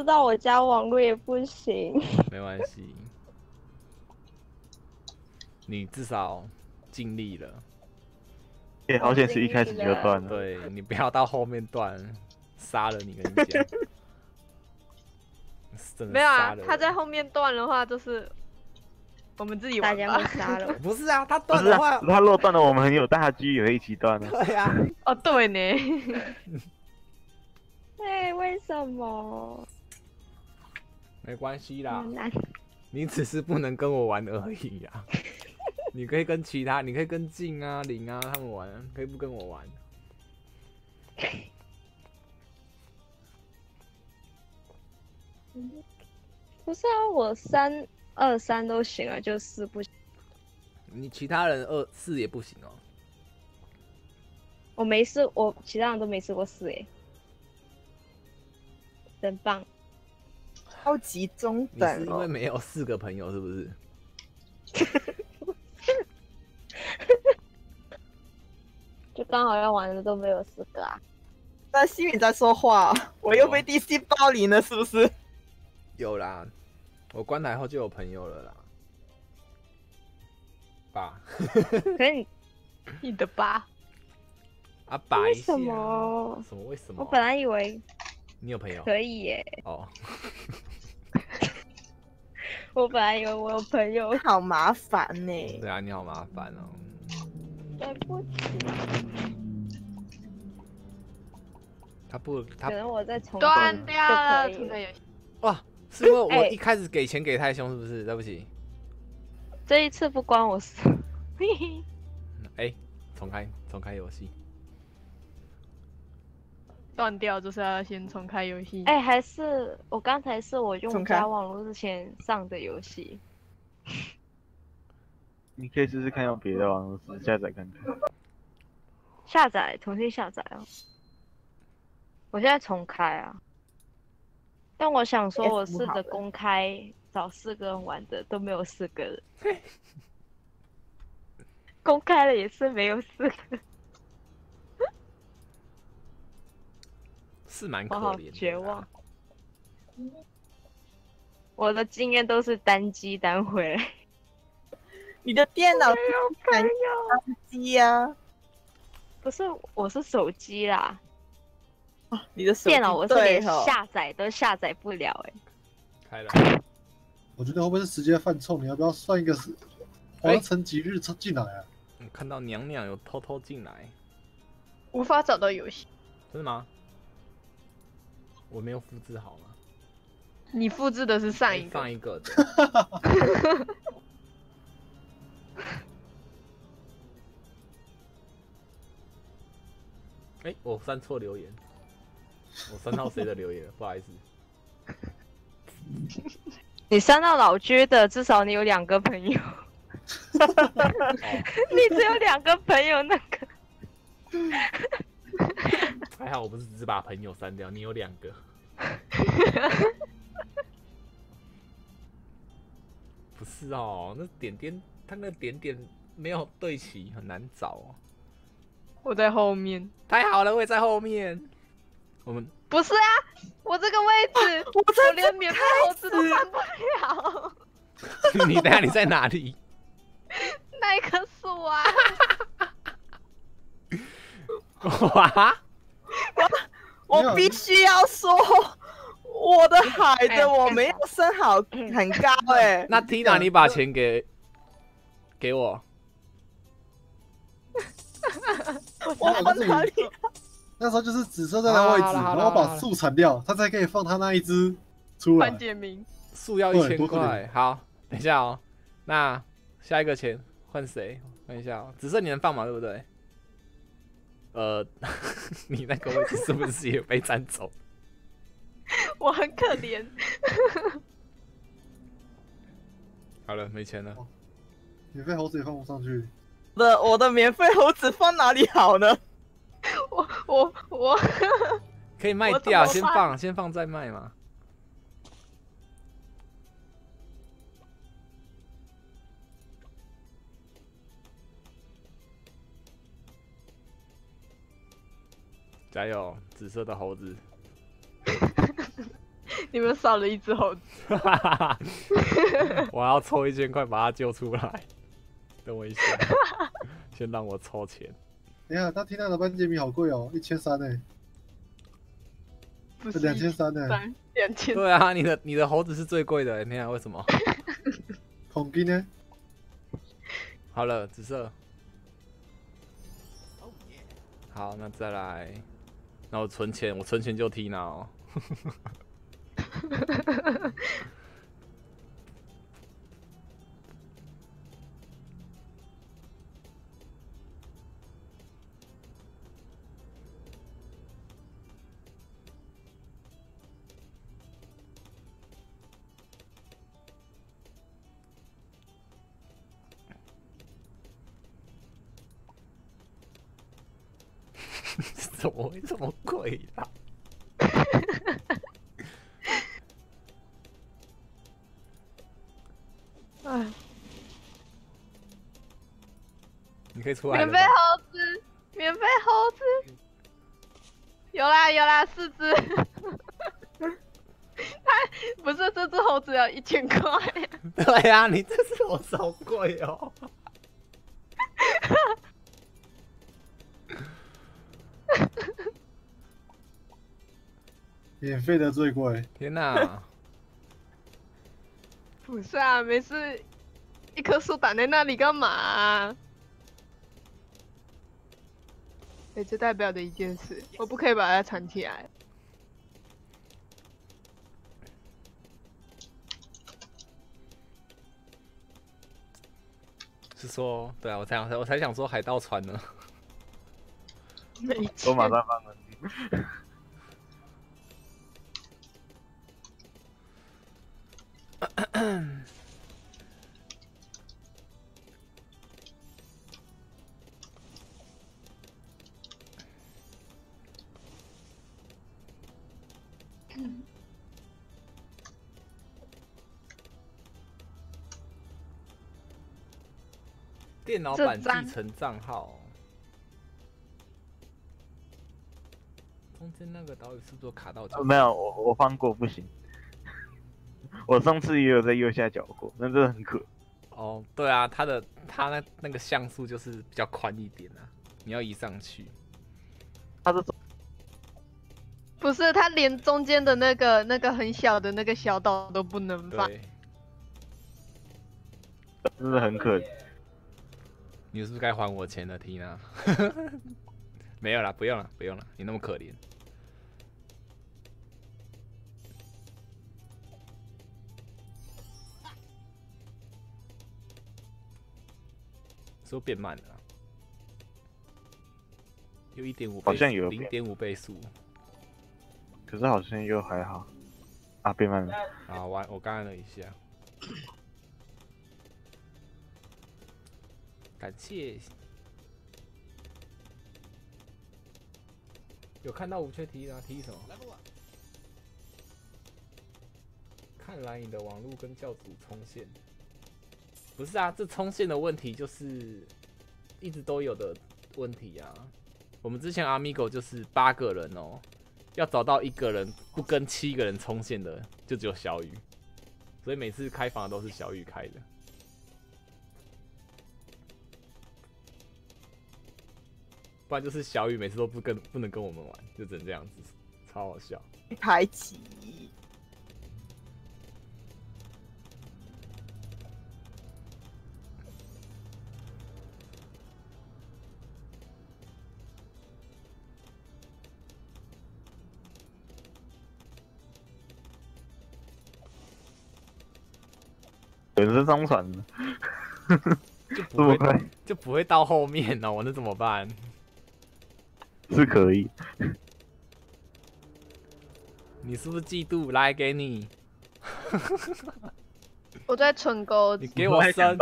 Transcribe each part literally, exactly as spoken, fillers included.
知道我家网络也不行。没关系，你至少尽力了。哎、欸，好险是一开始就断了。对，你不要到后面断，杀了你跟你讲。没有啊，他在后面断的话，就是我们自己玩吧。杀了。不是啊，他断的话，啊、他落断了，我们很有大机也会一起断的。对呀、啊。哦，对呢。对，为什么？没关系啦，你只是不能跟我玩而已啊。你可以跟其他，你可以跟静啊、林啊他们玩，可以不跟我玩。不是啊，我三二三都行啊，就四不行。你其他人二四也不行哦。我没试，我其他人都没试过四哎，真棒！超级中等哦。你是因为没有四个朋友是不是？就刚好要玩的都没有四个啊。但西敏在说话、哦，我又被 D C 包赢了，是不是？有啦，我关台后就有朋友了啦。爸，可是你你的爸啊，爸一下、啊、为什么？什么为什么？我本来以为你有朋友可以耶、欸。哦，我本来以为我有朋友，好麻烦呢、欸。对啊，你好麻烦哦。对不起。他不，他可能我在重断掉了，哇，是因为我一开始给钱给太凶，是不是？欸、对不起，这一次不关我事。哎、欸，重开，重开游戏。断掉就是要先重开游戏。哎、欸，还是我刚才是我用家网络之前上的游戏。你可以试试看用别的网络下载看看。下载，重新下载哦。我现在重开啊，但我想说，我试着公开找四个人玩的都没有四个人，公开了也是没有四个，是蛮可怜的、啊，我好绝望。我的经验都是单机单回来，你的电脑没有单机啊？不是，我是手机啦。啊、你的电脑我是连下载都下载不了哎、欸。开了，我觉得会不会是时间犯冲？你要不要算一个皇城吉日进来啊？我、欸、看到娘娘有偷偷进来，无法找到游戏。真的吗？我没有复制好吗？你复制的是上一个。上一个的。哎、欸，我删错留言。我删到谁的留言了？不好意思，你删到老居的，至少你有两个朋友。你只有两个朋友，那个还好，我不是只把朋友删掉，你有两个。不是哦，那点点，他那点点没有对齐，很难找哦。我在后面，太好了，我也在后面。我们不是啊，我这个位置，啊、我, 我连免费猴子都翻不了。你等下你在哪里？那一棵树啊！哇！我我必须要说，我的孩子我没有升好很高哎、欸。那 Tina， 你把钱给给我。我帮哪里？那时候就是紫色在那位置，啊、然后把树铲掉，他才可以放他那一只出来。潘杰明，树要一千块。好，等一下哦。那下一个钱换谁？看一下哦。紫色你能放吗？对不对？呃，你那个位置是不是也被占走？我很可怜。好了，没钱了。哦、免费猴子也放不上去。我的我的免费猴子放哪里好呢？我我我可以卖掉，先放先放再卖嘛。加油，紫色的猴子！你们少了一只猴子。我要抽一千块把它救出来。等我一下，先让我抽钱。你看，他听到的班杰米好贵哦，一千三哎。这两千三呢？两千。对啊，你的你的猴子是最贵的、欸，你看为什么？孔兵呢？好了，紫色。好，那再来。那我存钱，我存钱就踢脑。怎么会这么贵啦？哎，你可以出来了。免费猴子，免费猴子，有啦有啦，四只。他不是这只猴子要一千块。对呀、啊，你这只猴子好贵哦。免费的最贵，天哪！不是啊，没事，一棵树挡在那里干嘛、啊？哎、欸，这代表的一件事，我不可以把它藏起来。是说，对啊，我才想，我才想说海盗船呢。我马上放了。电脑版继承账号，中间那个岛屿是不是卡到？没有，我我翻过不行。我上次也有在右下角过，那真的很可。哦，对啊，它的它那那个像素就是比较宽一点啊，你要移上去。它是不是它连中间的那个那个很小的那个小岛都不能放，真的很可。你是不是该还我钱了 ，Tina？ 没有啦，不用了，不用了，你那么可怜。都变慢了、啊，有一点五，好像有零点五倍速，可是好像又还好啊，变慢了。好，我我刚按了一下，感谢。有看到无缺题啊？题什么？看来你的网路跟教主冲线。不是啊，这冲线的问题就是一直都有的问题啊。我们之前 Amigo 就是八个人哦，要找到一个人不跟七个人冲线的，就只有小雨。所以每次开房都是小雨开的。不然就是小雨每次都不跟不能跟我们玩，就只能这样子，超好笑。排挤。有人上船了，就不会到就不会到后面哦，那怎么办？是可以。你是不是嫉妒？来给你。我在存钩子。你给我升。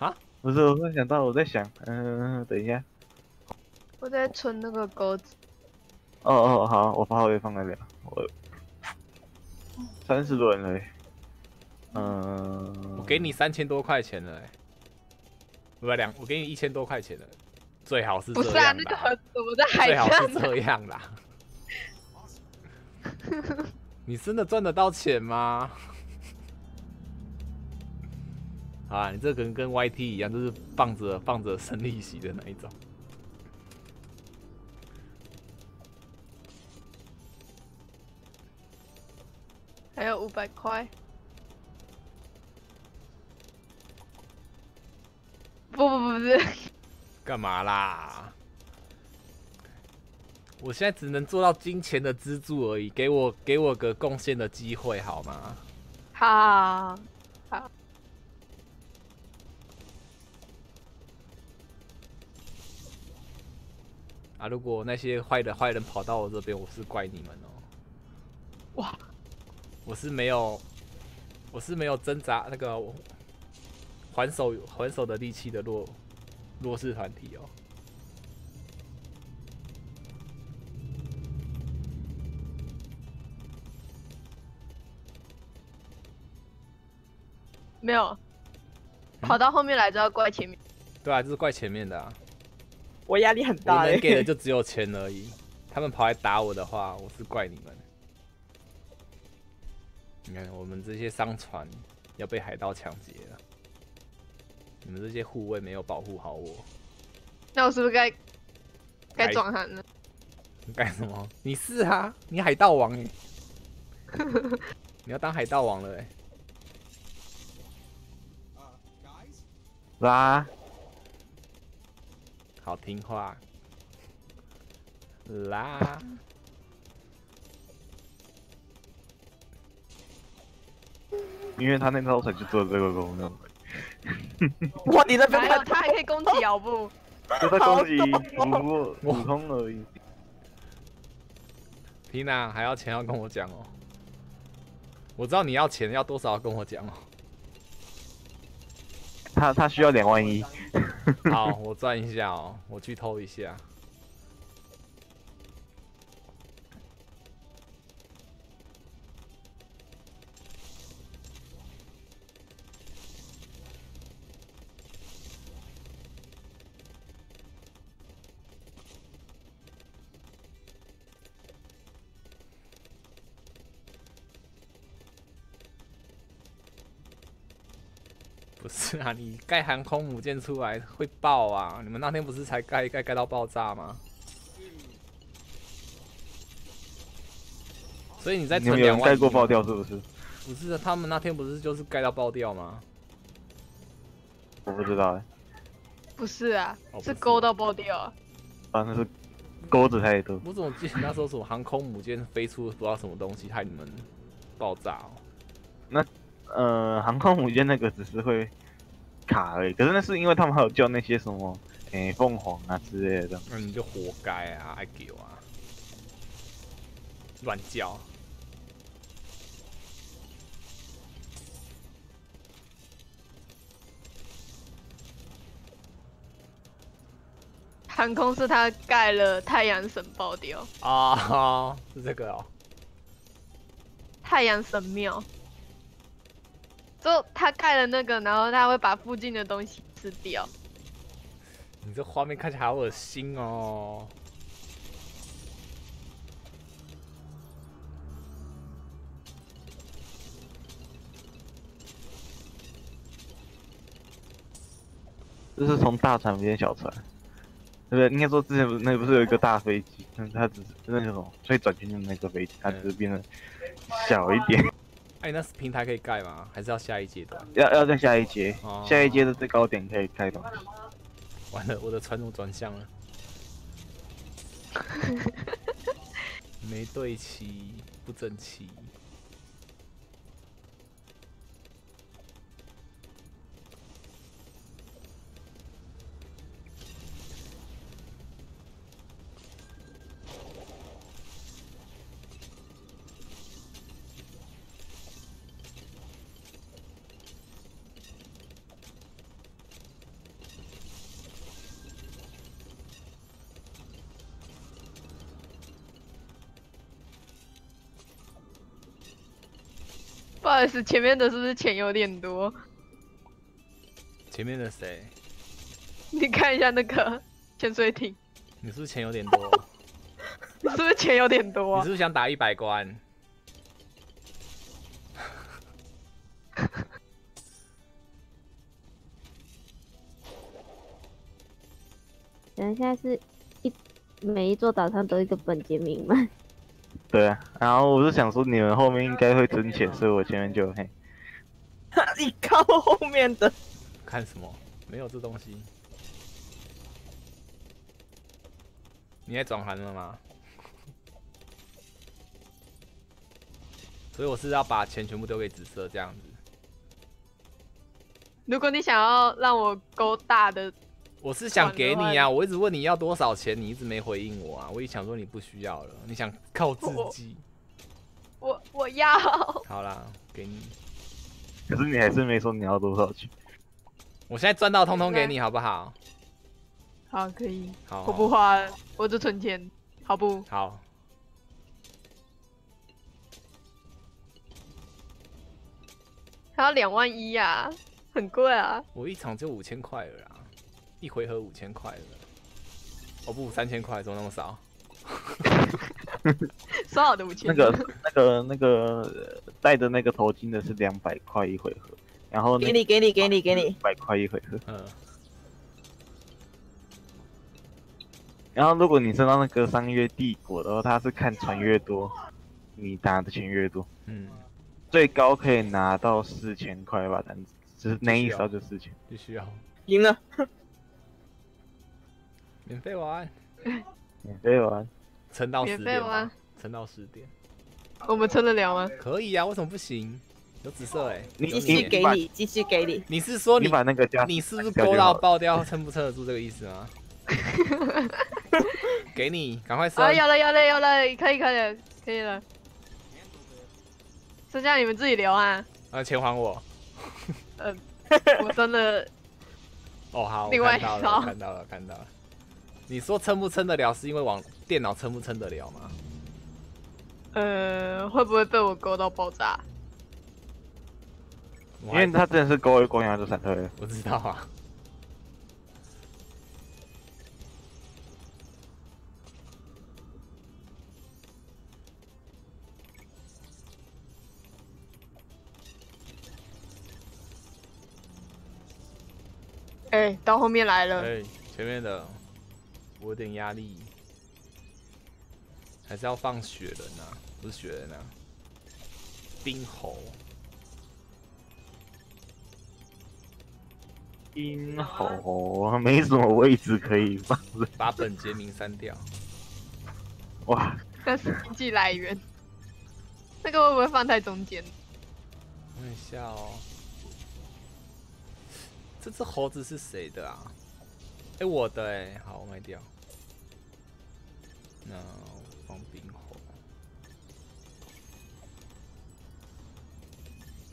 啊？不是，我在想到，我在想，嗯、呃，等一下。我在存那个钩子。哦哦，好，我发挥放得了。我三十多人了。嗯，我给你三千多块钱了、欸，不两，我给你一千多块钱了，最好是这样啦。不是啊，那个盒子我在海上。最好是这样啦。你真的赚得到钱吗？好啊，你这可能跟 Y T 一样，就是放着放着生利息的那一种。还有五百块。 不不不是，干嘛啦？我现在只能做到金钱的支柱而已，给我给我个贡献的机会好吗？好，好。啊，如果那些坏的坏人跑到我这边，我是怪你们哦、喔。哇，我是没有，我是没有挣扎那个。 还手还手的力气的弱弱势团体哦，没有，跑到后面来就要怪前面。嗯、对啊，就是怪前面的啊。我压力很大、欸，我能给的就只有钱而已。他们跑来打我的话，我是怪你们。你看，我们这些商船要被海盗抢劫了。 你们这些护卫没有保护好我，那我是不是该该撞他呢？你干什么？你是啊，你海盗王哎、欸！你要当海盗王了哎、欸！拉，好听话，拉。因为他那套才去做这个功能。 哇！你在边看，他还可以攻击哦不？就在攻击，不过普通而已。缇娜还要钱要跟我讲哦，我知道你要钱要多少要跟我讲哦。他他需要两万一。好，我赚一下哦，我去偷一下。不是啊，你盖航空母舰出来会爆啊！你们那天不是才盖一盖盖到爆炸吗？所以你在存两万。你们有盖过爆掉是不是？不是啊，他们那天不是就是盖到爆掉吗？我不知道哎、欸。不是啊，哦、是勾到爆掉啊。啊，那是钩子太多。我怎么记得那时候什么航空母舰飞出不知道什么东西，害你们爆炸哦？那。 呃，航空母舰那个只是会卡而已，可是那是因为他们还有叫那些什么，诶、欸，凤凰啊之类的。那、嗯、你就活该啊，爱给我啊，乱叫。航空是他盖了太阳神爆掉啊、哦，是这个哦，太阳神庙。 就他盖了那个，然后他会把附近的东西吃掉。你这画面看起来好恶心哦！这是从大船变小船，对不对？应该说之前不是那不是有一个大飞机，但是它只是那种最转圈的那个飞机，它只是变得小一点。 哎、欸，那是平台可以盖吗？还是要下一阶的？要要在下一阶，哦、下一阶的最高点可以盖到。完了，我的船怎么转向了？没对齐，不整齐。不好意思，前面的是不是钱有点多？前面的谁？你看一下那个潜水艇。你是不是钱有点多？你是不是钱有点多、啊？你是不是想打一百关？们现在是一每一座岛上都一个本杰明嘛。对啊，然后我就想说你们后面应该会存钱，所以我前面就嘿。你靠后面的。看什么？没有这东西。你也转盘了吗？所以我是要把钱全部丢给紫色这样子。如果你想要让我勾大的，我是想给你啊！我一直问你要多少钱，你一直没回应我啊！我一想说你不需要了，你想靠自己。我 我, 我要。好啦，给你。可是你还是没说你要多少钱。我现在赚到，通通给你，好不好？好，可以。好，我不花，我只存钱，好不？好。 还要两万一呀、啊，很贵啊！我一场就五千块了啦，一回合五千块了。哦不，三千块，怎么那么少？少好的五千。那个、那个、那个戴着那个头巾的是两百块一回合，然后、那個、给你、给你、给你、给你，百块一回合。嗯。然后如果你升到那个商业帝国的话，它是看船越多，你打的钱越多。嗯。 最高可以拿到四千块吧，单子，只是那一烧就四千，必须要赢了，免费玩，免费玩，撑到十点吗？撑到十点，我们撑得了吗？可以啊，为什么不行？有紫色哎、欸，你继续给你，继续给你。你是说 你, 你把那个加，你是不是勾到爆掉，撑不撑得住这个意思吗？给你，赶快升！啊，有了，有了，有了，可以，可以，可以了。 剩下你们自己留啊！啊，钱还我。呃，我真的。哦，好，我看到了，看到了，看到了。你说撑不撑得了，是因为网电脑撑不撑得了吗？呃，会不会被我勾到爆炸？因为他真的是勾一勾，然后就闪退了。我知道啊。哎、欸，到后面来了。哎、欸，前面的，我有点压力，还是要放雪人啊，不是雪人啊，冰猴，冰猴没什么位置可以放，把本杰明删掉。哇，但是经济来源，那个会不会放在中间？看一下哦。 这只猴子是谁的啊？哎、欸，我的哎、欸，好，我卖掉。那我放冰猴。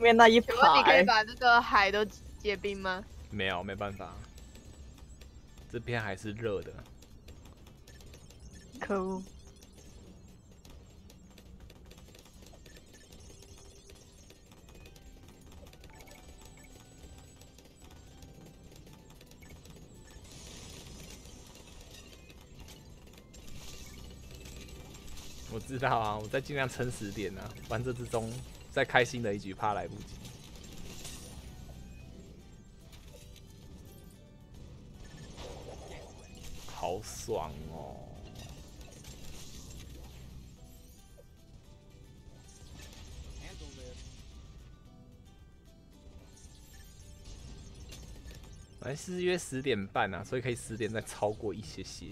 因为那一排。请问你可以把这个海都结冰吗？没有，没办法。这边还是热的。可恶。 我知道啊，我再尽量撑十点啊，玩这之中再开心的一局怕来不及。好爽哦！本来是约十点半啊，所以可以十点再超过一些些。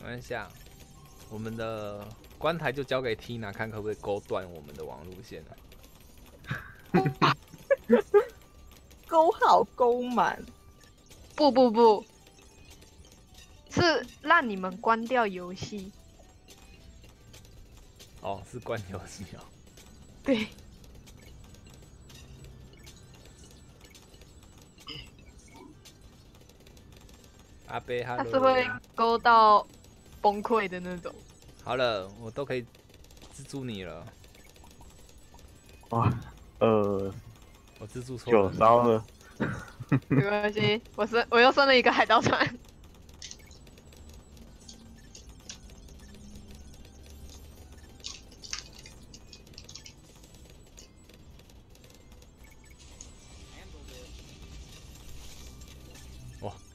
看一下，我们的关台就交给 Tina 看可不可以勾断我们的网路线了。勾好勾满，不不不，是让你们关掉游戏。哦，是关游戏哦。对。阿贝哈，他是会勾到崩溃的那种。好了，我都可以资助你了。哇，呃，我资助错了。九招了。没关系，我升我又升了一个海盗船。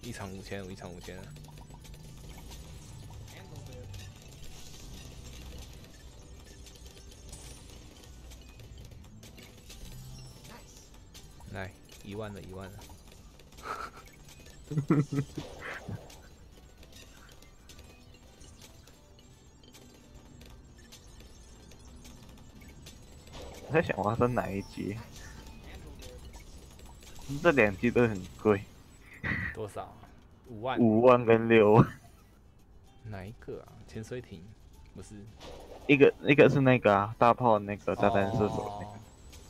一场五千，一场五千。来，一万了，一万了。我在想我要升哪一级？这两级都很贵。 多少？五万。五万跟六万。哪一个啊？潜水艇不是？一个一个是那个啊，大炮那个炸弹射手那个， oh.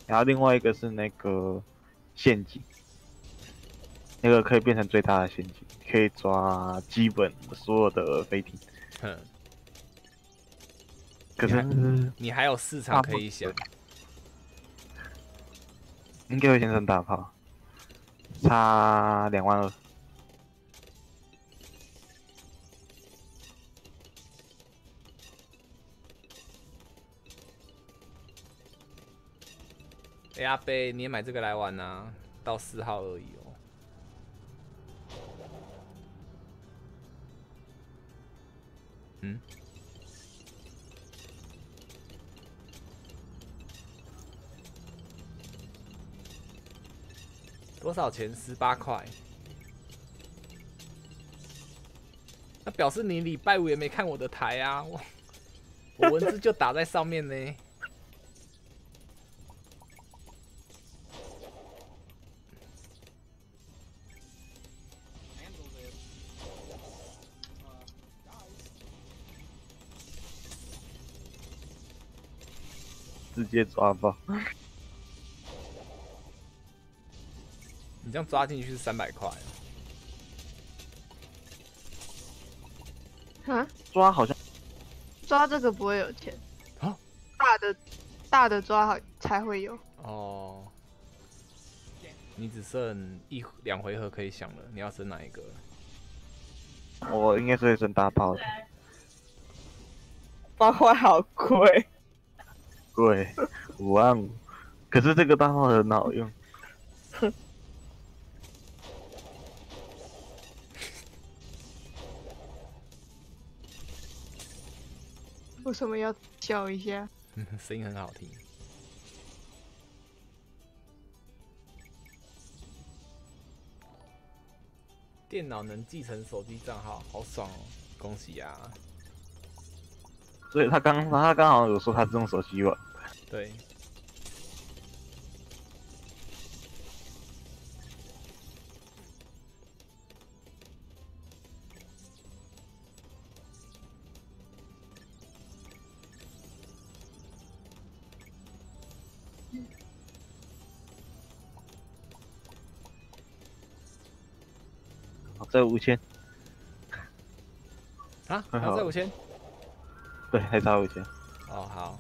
然后另外一个是那个陷阱，那个可以变成最大的陷阱，可以抓基本所有的飞艇。哼可是你 還, 你还有市场可以想。应该会先升大炮。 差两万二，哎阿贝，你也买这个来玩啊？到四号而已哦。嗯？多少钱？十八块。那表示你礼拜五也没看我的台啊！我我文字就打在上面呢。直接抓吧。你这样抓进去是三百块。啊？抓好像抓这个不会有钱啊，大的大的抓好才会有。哦，你只剩一两回合可以想了，你要升哪一个？我应该是会升大炮的。大炮好贵，贵五万五，可是这个大炮很好用。为什么要笑一下？声音很好听。电脑能继承手机账号，好爽哦！恭喜啊！所以他刚他刚好有说他是用手机玩。对。在五千啊，还在五千，对，还差五千。哦，好，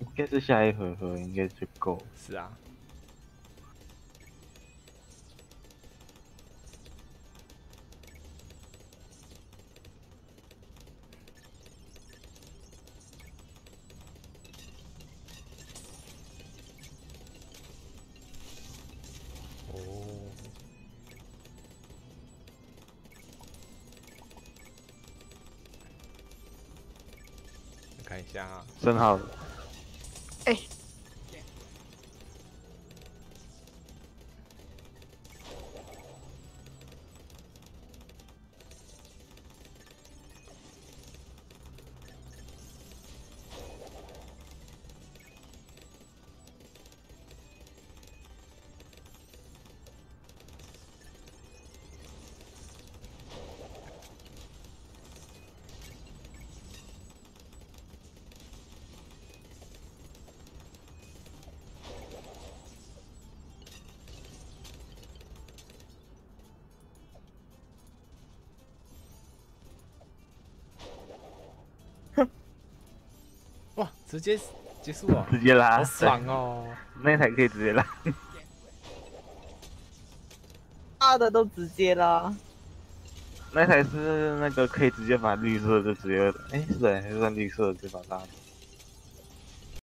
应该是下一回合应该就够。是啊。哦。 看一下啊，正好。哎、欸，哇，直接结束哦！直接拉，好爽哦！那台可以直接拉，大的都直接拉。那台是那个可以直接把绿色就直接，哎，是的，还是算绿色的，直接把拉。